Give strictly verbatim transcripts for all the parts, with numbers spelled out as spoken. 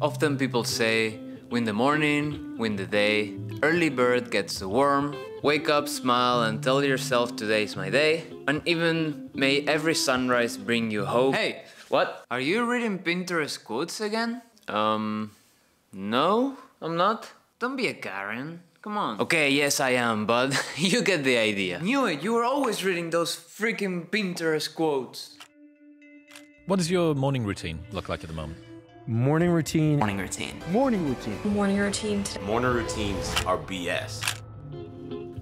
Often people say, win the morning, win the day, early bird gets the worm, wake up, smile and tell yourself today's my day, and even may every sunrise bring you hope. Hey, what? Are you reading Pinterest quotes again? Um, no, I'm not. Don't be a Karen. Come on. Okay, yes I am, but you get the idea. Knew it, you were always reading those freaking Pinterest quotes. What does your morning routine look like at the moment? Morning routine. Morning routine. Morning routine. Morning routine. Morning routines are B S.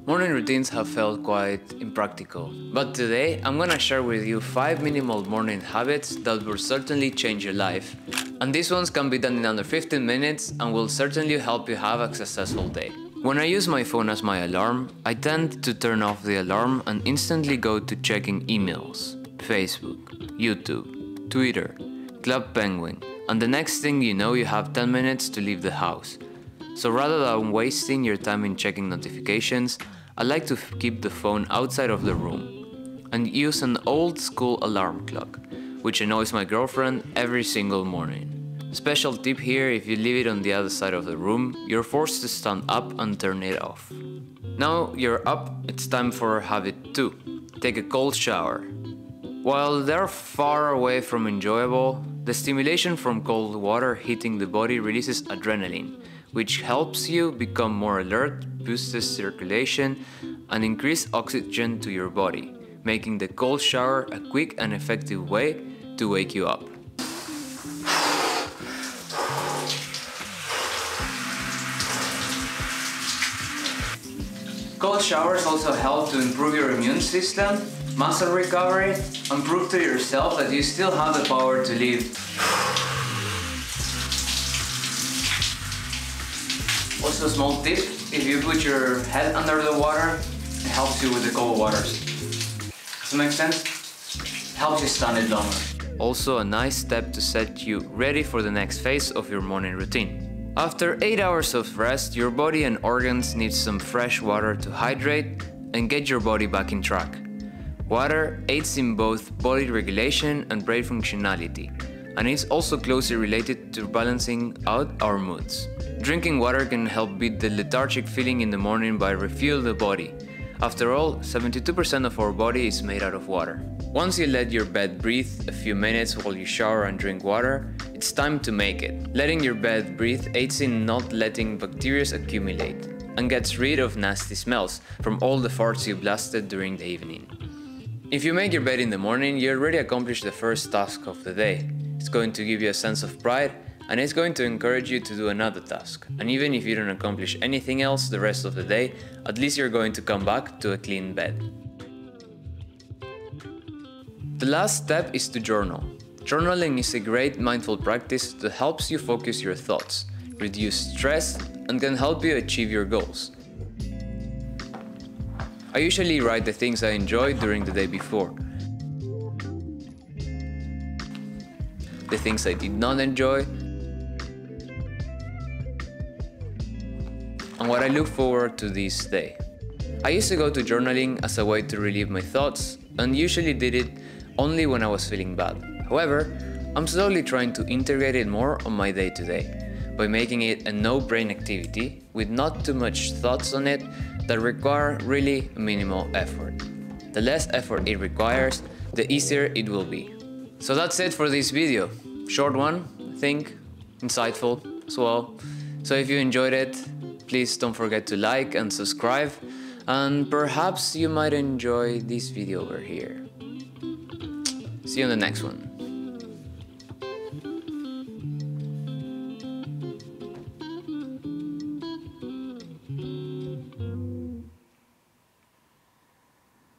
Morning routines have felt quite impractical. But today, I'm gonna share with you five minimal morning habits that will certainly change your life. And these ones can be done in under fifteen minutes and will certainly help you have a successful day. When I use my phone as my alarm, I tend to turn off the alarm and instantly go to checking emails, Facebook, YouTube, Twitter, Club Penguin, and the next thing you know you have ten minutes to leave the house. So rather than wasting your time in checking notifications, I like to keep the phone outside of the room and use an old school alarm clock, which annoys my girlfriend every single morning. Special tip here, if you leave it on the other side of the room, you're forced to stand up and turn it off. Now you're up, it's time for habit two. Take a cold shower. While they're far away from enjoyable, the stimulation from cold water hitting the body releases adrenaline, which helps you become more alert, boosts the circulation, and increase oxygen to your body, making the cold shower a quick and effective way to wake you up. Cold showers also help to improve your immune system, muscle recovery, and prove to yourself that you still have the power to live. Also, small tip, if you put your head under the water, it helps you with the cold waters. Does it make sense? It helps you stand it longer. Also a nice step to set you ready for the next phase of your morning routine. After eight hours of rest, your body and organs need some fresh water to hydrate and get your body back in track. Water aids in both body regulation and brain functionality, and it's also closely related to balancing out our moods. Drinking water can help beat the lethargic feeling in the morning by refueling the body. After all, seventy-two percent of our body is made out of water. Once you let your bed breathe a few minutes while you shower and drink water, it's time to make it. Letting your bed breathe aids in not letting bacteria accumulate and gets rid of nasty smells from all the farts you blasted during the evening. If you make your bed in the morning, you already accomplished the first task of the day. It's going to give you a sense of pride, and it's going to encourage you to do another task. And even if you don't accomplish anything else the rest of the day, at least you're going to come back to a clean bed. The last step is to journal. Journaling is a great mindful practice that helps you focus your thoughts, reduce stress, and can help you achieve your goals. I usually write the things I enjoy during the day before, the things I did not enjoy, and what I look forward to this day. I used to go to journaling as a way to relieve my thoughts, and usually did it only when I was feeling bad. However, I'm slowly trying to integrate it more on my day-to-day, by making it a no-brain activity with not too much thoughts on it that require really minimal effort. The less effort it requires, the easier it will be. So that's it for this video. Short one, I think, insightful as well. So if you enjoyed it, please don't forget to like and subscribe, and perhaps you might enjoy this video over here. See you on the next one.